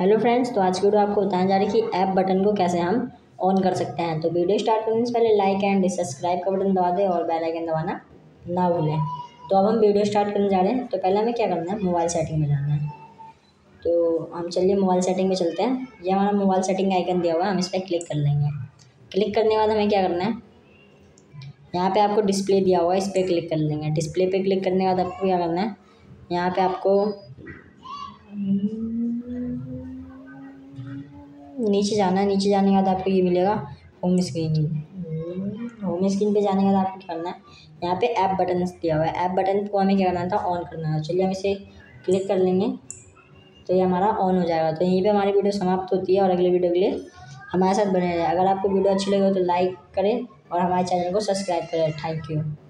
Hello friends, तो आज की वीडियो आपको बताने जा रही है कि ऐप बटन को कैसे हम ऑन कर सकते हैं। तो वीडियो स्टार्ट करने से पहले लाइक एंड सब्सक्राइब का बटन दबा दें और बेल आइकन दबाना ना भूलें। तो अब हम वीडियो स्टार्ट करने जा रहे हैं। तो पहले हमें क्या करना है, मोबाइल सेटिंग में जाना है। तो हम चलिए मोबाइल सेटिंग में चलते हैं। ये हमारा मोबाइल सेटिंग का आइकन दिया हुआ है, हम इस पर क्लिक कर लेंगे। क्लिक करने के बाद हमें क्या करना है, यहाँ पर आपको डिस्प्ले दिया हुआ है, इस पर क्लिक कर लेंगे। डिस्प्ले पर क्लिक करने के बाद आपको क्या करना है, यहाँ पर आपको नीचे जाना है। नीचे जाने के बाद आपको ये मिलेगा होम स्क्रीन। होम स्क्रीन पे जाने के बाद आपको क्या करना है, यहाँ पे ऐप बटन दिया हुआ है। ऐप बटन को हमें क्या करना था, ऑन करना है। चलिए हम इसे क्लिक कर लेंगे तो ये हमारा ऑन हो जाएगा। तो यहीं पे हमारी वीडियो समाप्त होती है और अगले वीडियो के लिए हमारे साथ बने रहें। अगर आपको वीडियो अच्छी लगे तो लाइक करें और हमारे चैनल को सब्सक्राइब करें। Thank you.